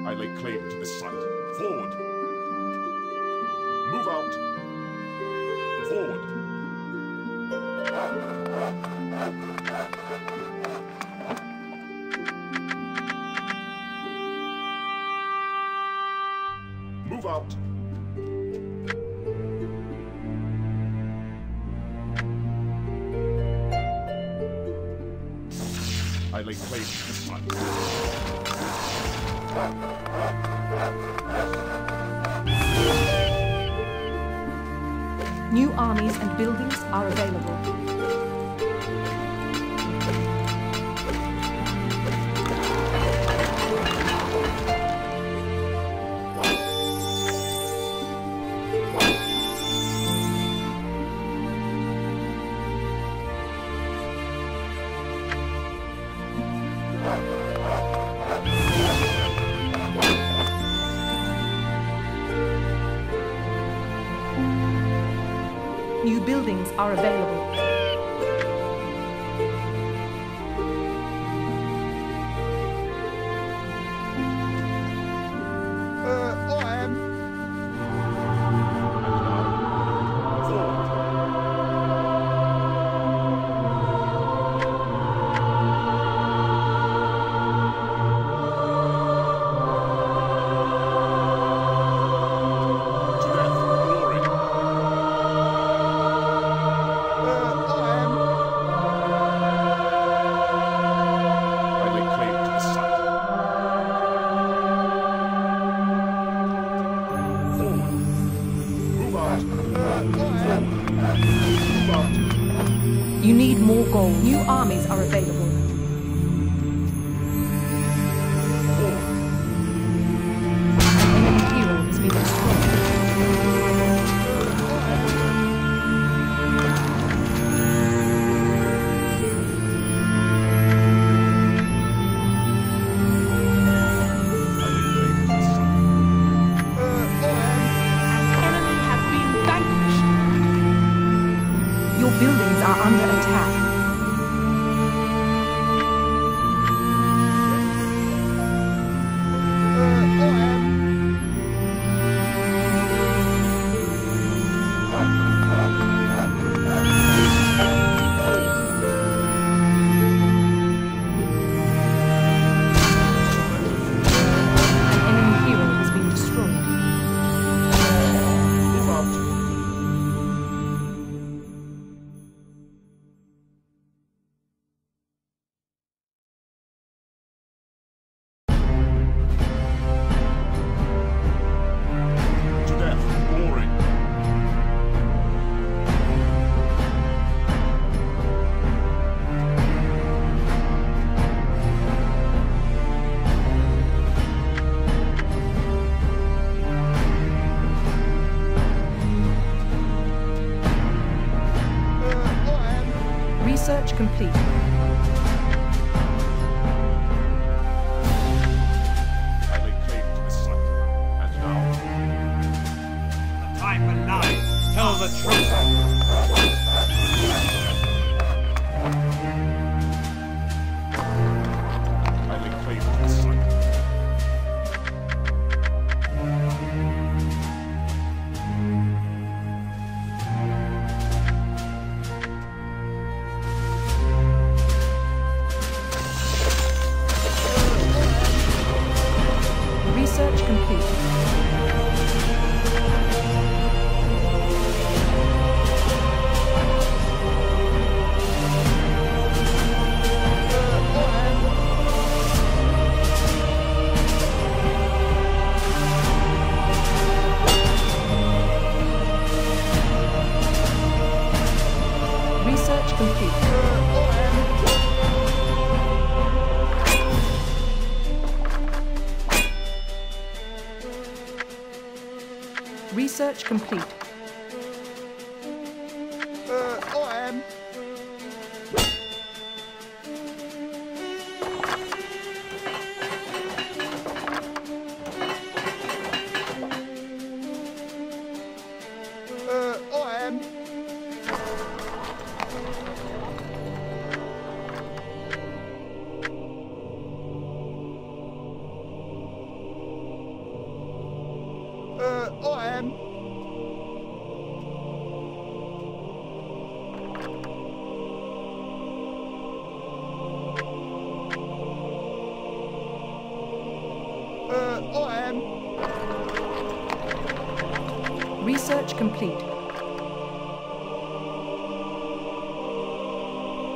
I lay claim to this site. Forward. Move out. Forward. Move out. I lay claim to this site. New armies and buildings are available. New buildings are available. You need more gold. New armies are available. Buildings are under attack. Research complete. I lay claim to this site. And now the time for lies. Tell the truth. Patch complete. Research complete. Research complete.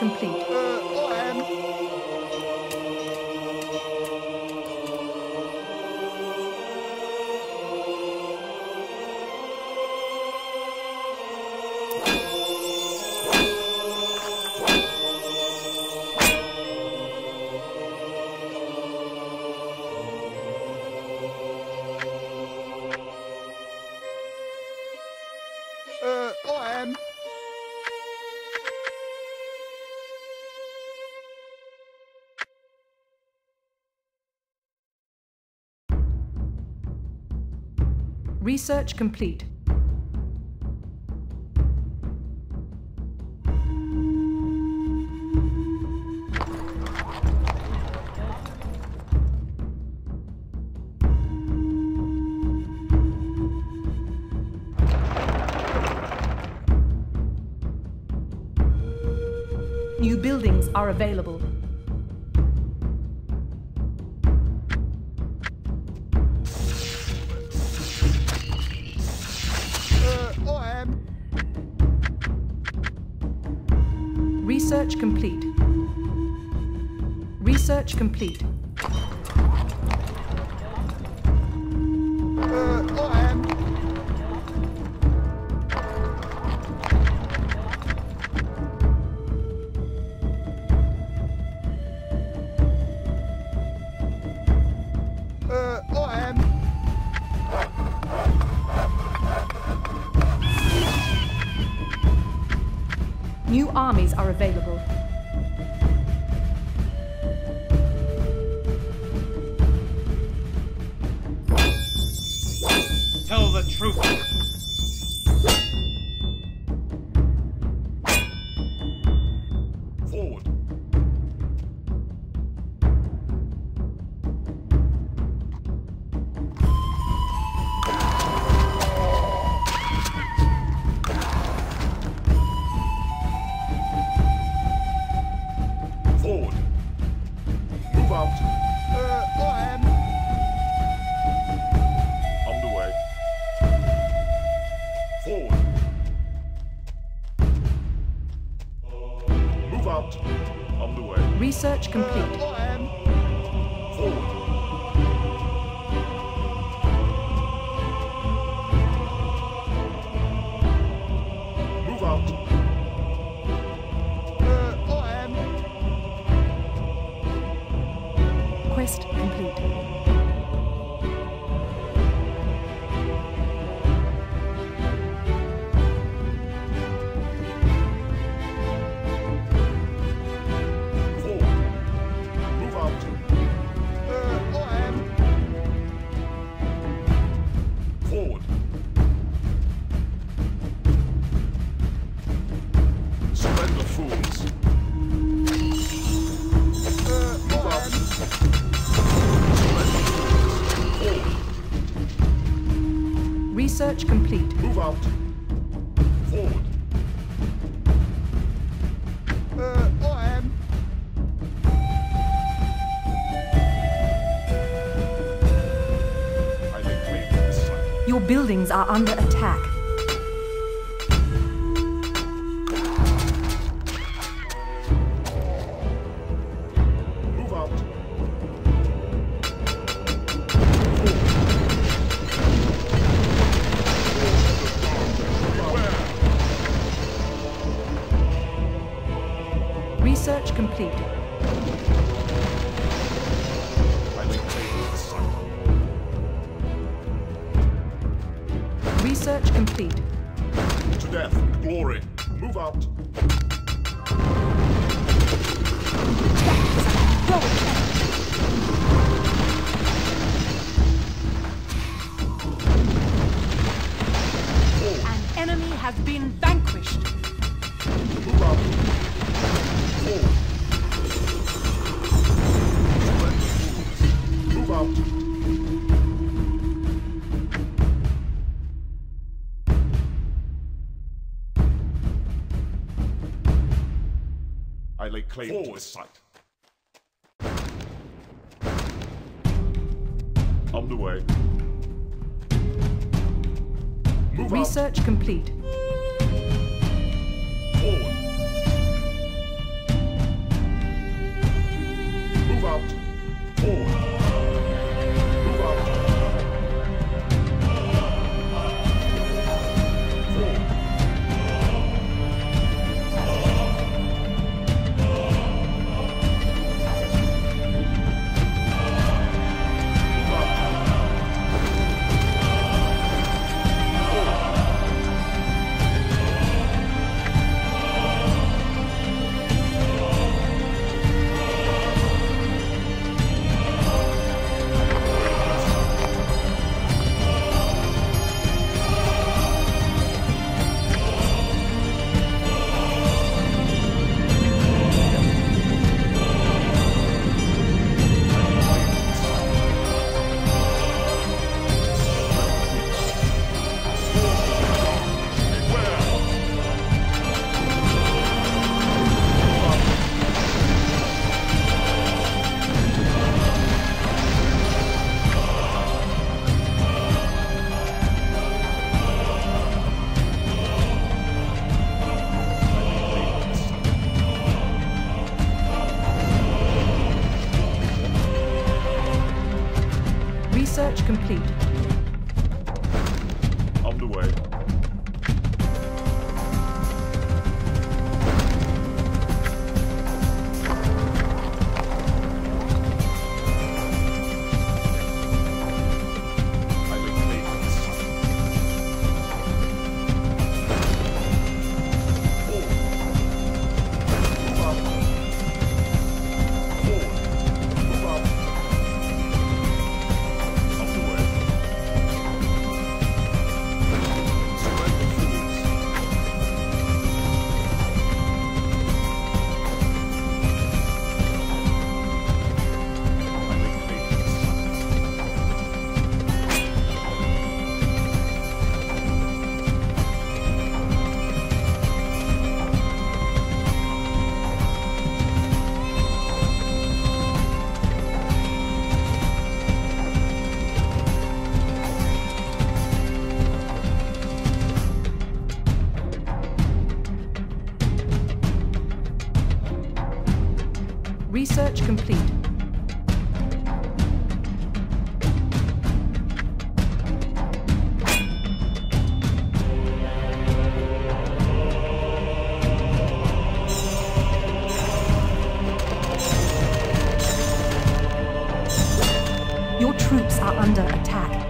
Research complete. Research complete. Research complete. New buildings are available. Research complete. Research complete. New armies are available. Tell the truth. On the way. Research complete. Move out. Quest complete. Fools. Search complete. Move out. Forward. I am. I think we can slide. Your buildings are under attack. Research complete. Research complete. To death, glory. Move out. An enemy has been vanquished. Move out. Move out. I lay claim to this site. On the way. Move Research out. Complete. Search complete. On the way. Research complete. Your troops are under attack.